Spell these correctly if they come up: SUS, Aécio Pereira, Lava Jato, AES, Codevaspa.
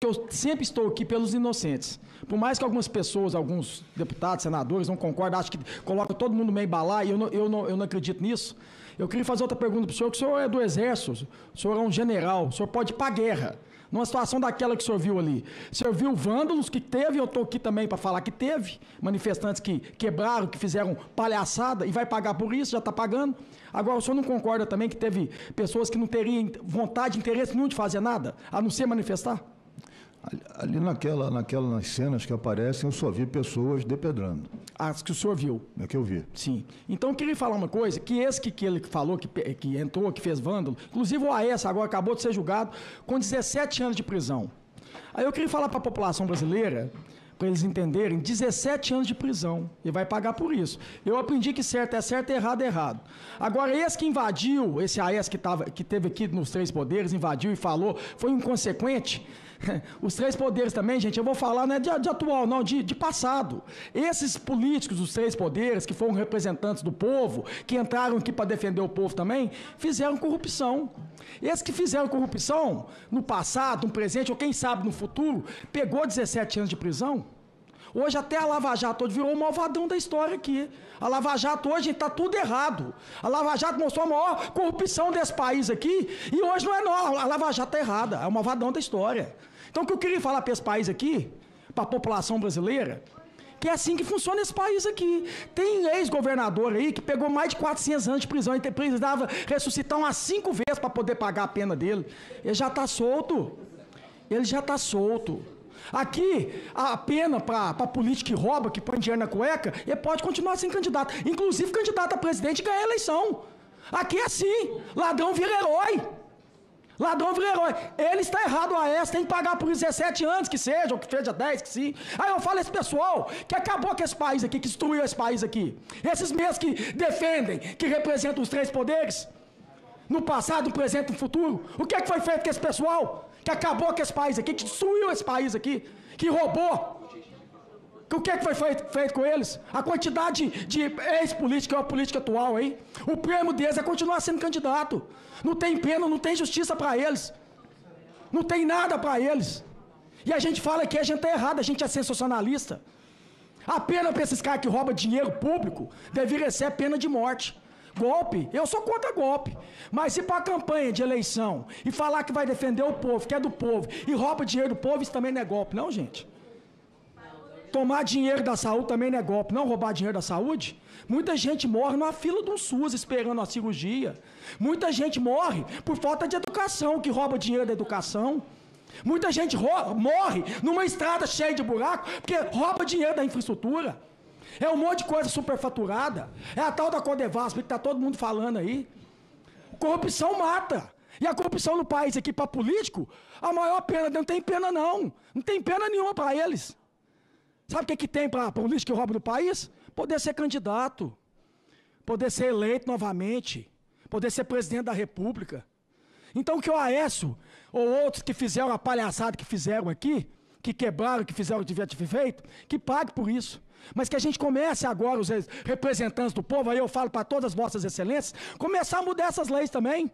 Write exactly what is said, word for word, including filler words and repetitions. que eu sempre estou aqui pelos inocentes. Por mais que algumas pessoas, alguns deputados, senadores não concordem, acho que colocam todo mundo meio embalar, e eu não, eu, não, eu não acredito nisso. Eu queria fazer outra pergunta para o senhor, que o senhor é do Exército, o senhor é um general, o senhor pode ir para a guerra, numa situação daquela que o senhor viu ali. O senhor viu vândalos que teve, eu estou aqui também para falar que teve, manifestantes que quebraram, que fizeram palhaçada, e vai pagar por isso, já está pagando. Agora, o senhor não concorda também que teve pessoas que não teriam vontade, interesse nenhum de fazer nada, a não ser manifestar? Ali naquela, naquela, nas cenas que aparecem, eu só vi pessoas depedrando. As que o senhor viu. É que eu vi. Sim. Então, eu queria falar uma coisa, que esse que, que ele falou, que, que entrou, que fez vândalo, inclusive o A E S agora acabou de ser julgado com dezessete anos de prisão. Aí eu queria falar para a população brasileira, para eles entenderem, dezessete anos de prisão, e vai pagar por isso. Eu aprendi que certo é certo, errado é errado. Agora, esse que invadiu, esse A E S que, tava, que teve aqui nos Três Poderes, invadiu e falou, foi inconsequente. Os Três Poderes também, gente, eu vou falar, não é de, de atual, não, de, de passado. Esses políticos dos Três Poderes, que foram representantes do povo, que entraram aqui para defender o povo também, fizeram corrupção. Esses que fizeram corrupção no passado, no presente, ou quem sabe no futuro, pegou dezessete anos de prisão. Hoje até a Lava Jato hoje virou o malvadão da história aqui. A Lava Jato hoje está tudo errado. A Lava Jato mostrou a maior corrupção desse país aqui, e hoje não é não. A Lava Jato está errada, é o malvadão da história. Então o que eu queria falar para esse país aqui, para a população brasileira, que é assim que funciona esse país aqui. Tem ex-governador aí que pegou mais de quatrocentos anos de prisão e precisava ressuscitar umas cinco vezes para poder pagar a pena dele. Ele já está solto. Ele já está solto. Aqui, a pena para político que rouba, que põe dinheiro na cueca, ele pode continuar sendo candidato. Inclusive, candidato a presidente e ganhar a eleição. Aqui é assim. Ladrão vira herói. Ladrão vira herói. Ele está errado, a AES tem que pagar por dezessete anos que seja, ou que seja dez, que sim. Aí eu falo esse pessoal que acabou com esse país aqui, que destruiu esse país aqui. Esses mesmos que defendem, que representam os três poderes, no passado, no presente e no futuro. O que é que foi feito com esse pessoal que acabou com esse país aqui, que destruiu esse país aqui, que roubou? O que é que foi feito, feito com eles? A quantidade de ex-política é a política atual aí. O prêmio deles é continuar sendo candidato. Não tem pena, não tem justiça para eles. Não tem nada para eles. E a gente fala que a gente está errado, a gente é sensacionalista. A pena para esses caras que roubam dinheiro público deveria ser pena de morte. Golpe, eu sou contra golpe, mas se para a campanha de eleição e falar que vai defender o povo, que é do povo, e rouba dinheiro do povo, isso também não é golpe, não, gente? Tomar dinheiro da saúde também não é golpe, não? Roubar dinheiro da saúde? Muita gente morre numa fila de um SUS esperando a cirurgia. Muita gente morre por falta de educação, que rouba dinheiro da educação. Muita gente morre numa estrada cheia de buraco, porque rouba dinheiro da infraestrutura. É um monte de coisa superfaturada. É a tal da Codevaspa que está todo mundo falando aí. Corrupção mata. E a corrupção no país aqui para político, a maior pena, não tem pena não. Não tem pena nenhuma para eles. Sabe o que, é que tem para político que rouba no país? Poder ser candidato. Poder ser eleito novamente. Poder ser presidente da república. Então que o Aécio ou outros que fizeram a palhaçada que fizeram aqui, que quebraram, que fizeram o que devia ter feito, que pague por isso. Mas que a gente comece agora, os representantes do povo, aí eu falo para todas as vossas excelências, começar a mudar essas leis também.